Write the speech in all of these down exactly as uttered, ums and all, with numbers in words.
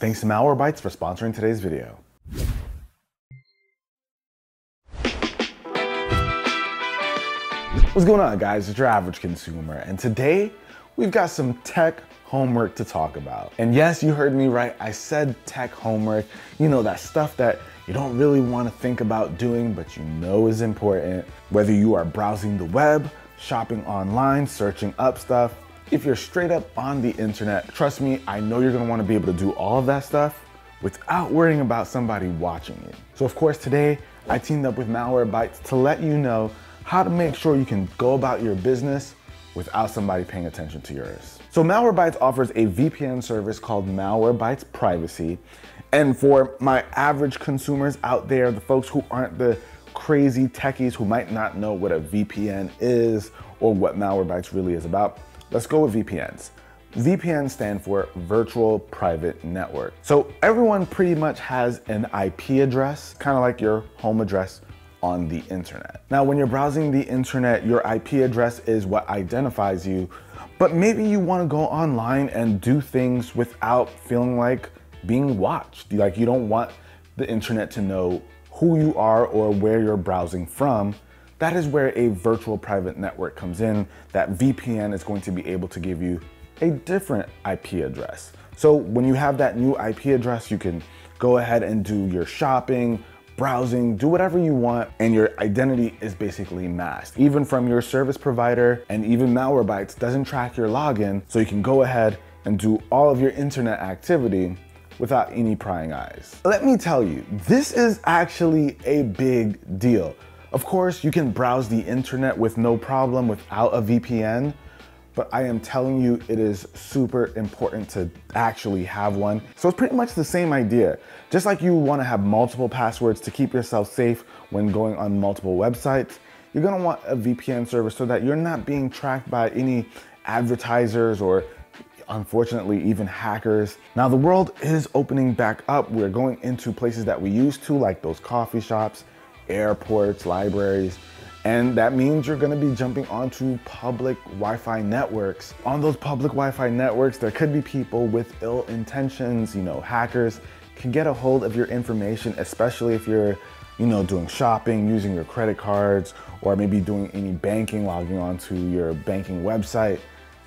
Thanks to Malwarebytes for sponsoring today's video. What's going on, guys? It's your average consumer, and today we've got some tech homework to talk about. And yes, you heard me right. I said tech homework. You know, that stuff that you don't really want to think about doing, but you know is important. Whether you are browsing the web, shopping online, searching up stuff, if you're straight up on the internet, trust me, I know you're gonna wanna be able to do all of that stuff without worrying about somebody watching you. So of course today, I teamed up with Malwarebytes to let you know how to make sure you can go about your business without somebody paying attention to yours. So Malwarebytes offers a V P N service called Malwarebytes Privacy. And for my average consumers out there, the folks who aren't the crazy techies who might not know what a V P N is or what Malwarebytes really is about, let's go with V P Ns. V P Ns stand for Virtual Private Network. So everyone pretty much has an I P address, kind of like your home address on the internet. Now, when you're browsing the internet, your I P address is what identifies you, but maybe you want to go online and do things without feeling like being watched. Like, you don't want the internet to know who you are or where you're browsing from. That is where a virtual private network comes in. That V P N is going to be able to give you a different I P address. So when you have that new I P address, you can go ahead and do your shopping, browsing, do whatever you want, and your identity is basically masked, even from your service provider. And even Malwarebytes doesn't track your login, so you can go ahead and do all of your internet activity without any prying eyes. Let me tell you, this is actually a big deal. Of course, you can browse the internet with no problem without a V P N, but I am telling you, it is super important to actually have one. So it's pretty much the same idea. Just like you wanna have multiple passwords to keep yourself safe when going on multiple websites, you're gonna want a V P N service so that you're not being tracked by any advertisers or, unfortunately, even hackers. Now, the world is opening back up. We're going into places that we used to, like those coffee shops, airports, libraries, and that means you're gonna be jumping onto public Wi-Fi networks. On those public Wi-Fi networks, there could be people with ill intentions. You know, hackers can get a hold of your information, especially if you're, you know, doing shopping, using your credit cards, or maybe doing any banking, logging onto your banking website.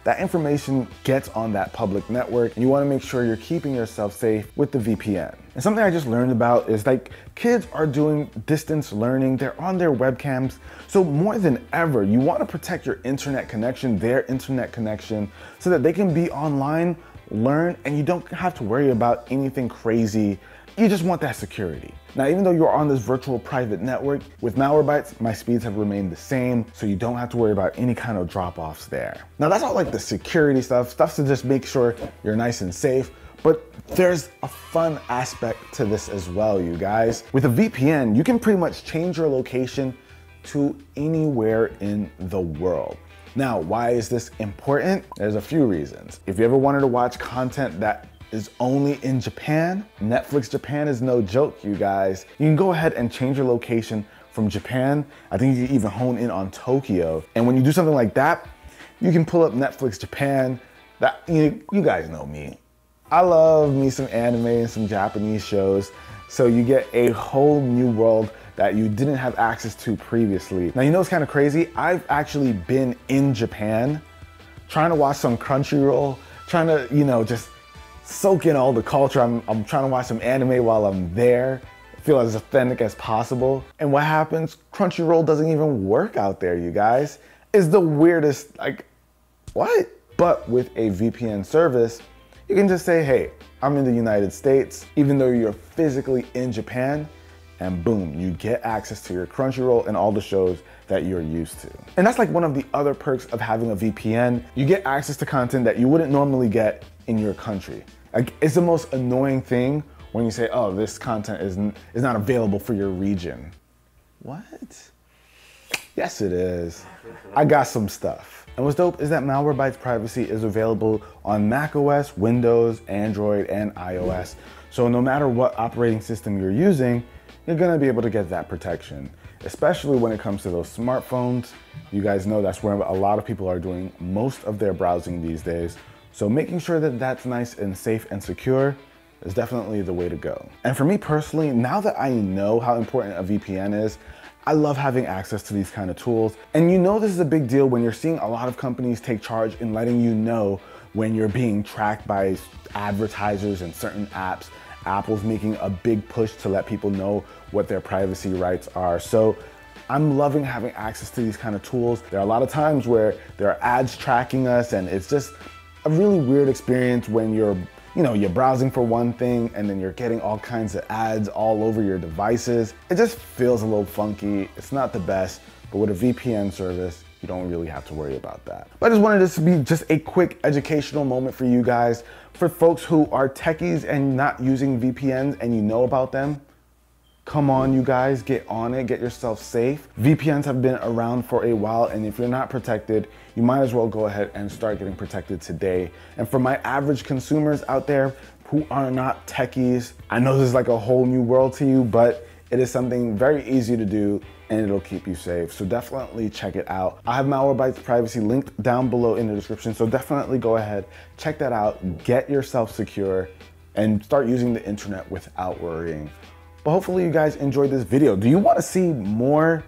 That information gets on that public network, and you wanna make sure you're keeping yourself safe with the V P N. And something I just learned about is, like, kids are doing distance learning, they're on their webcams. So more than ever, you wanna protect your internet connection, their internet connection, so that they can be online, learn, and you don't have to worry about anything crazy. You just want that security. Now, even though you're on this virtual private network, with Malwarebytes, my speeds have remained the same, so you don't have to worry about any kind of drop-offs there. Now, that's all like the security stuff, stuff to just make sure you're nice and safe, but there's a fun aspect to this as well, you guys. With a V P N, you can pretty much change your location to anywhere in the world. Now, why is this important? There's a few reasons. If you ever wanted to watch content that is only in Japan, Netflix Japan is no joke, you guys. You can go ahead and change your location from Japan. I think you can even hone in on Tokyo. And when you do something like that, you can pull up Netflix Japan. That, you, you guys know me. I love me some anime and some Japanese shows. So you get a whole new world that you didn't have access to previously. Now, you know what's kind of crazy? I've actually been in Japan, trying to watch some Crunchyroll, trying to, you know, just soak in all the culture. I'm, I'm trying to watch some anime while I'm there, feel as authentic as possible. And what happens? Crunchyroll doesn't even work out there, you guys. It's the weirdest, like, what? But with a V P N service, you can just say, hey, I'm in the United States, even though you're physically in Japan, and boom, you get access to your Crunchyroll and all the shows that you're used to. And that's like one of the other perks of having a V P N. You get access to content that you wouldn't normally get in your country. Like, it's the most annoying thing when you say, oh, this content is, is not available for your region. What? Yes, it is. I got some stuff. And what's dope is that Malwarebytes Privacy is available on macOS, Windows, Android, and iOS. So no matter what operating system you're using, you're gonna be able to get that protection, especially when it comes to those smartphones. You guys know that's where a lot of people are doing most of their browsing these days. So making sure that that's nice and safe and secure is definitely the way to go. And for me personally, now that I know how important a V P N is, I love having access to these kind of tools. And you know this is a big deal when you're seeing a lot of companies take charge in letting you know when you're being tracked by advertisers and certain apps. Apple's making a big push to let people know what their privacy rights are. So I'm loving having access to these kind of tools. There are a lot of times where there are ads tracking us, and it's just a really weird experience when you're, you know, you're browsing for one thing and then you're getting all kinds of ads all over your devices. It just feels a little funky. It's not the best, but with a V P N service, you don't really have to worry about that. But I just wanted this to be just a quick educational moment for you guys. For folks who are techies and not using V P Ns and you know about them, come on, you guys, get on it, get yourself safe. V P Ns have been around for a while, and if you're not protected, you might as well go ahead and start getting protected today. And for my average consumers out there who are not techies, I know this is like a whole new world to you, but it is something very easy to do, and it'll keep you safe. So definitely check it out. I have Malwarebytes Privacy linked down below in the description, so definitely go ahead, check that out, get yourself secure, and start using the internet without worrying. But hopefully you guys enjoyed this video. Do you want to see more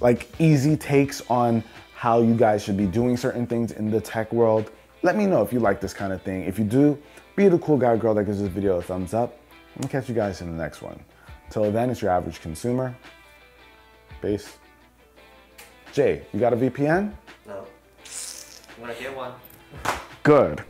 like easy takes on how you guys should be doing certain things in the tech world? Let me know if you like this kind of thing. If you do, be the cool guy or girl that gives this video a thumbs up. I'll catch you guys in the next one. Till then, it's your average consumer. Peace. Jay, you got a V P N? No. I'm gonna get one. Good.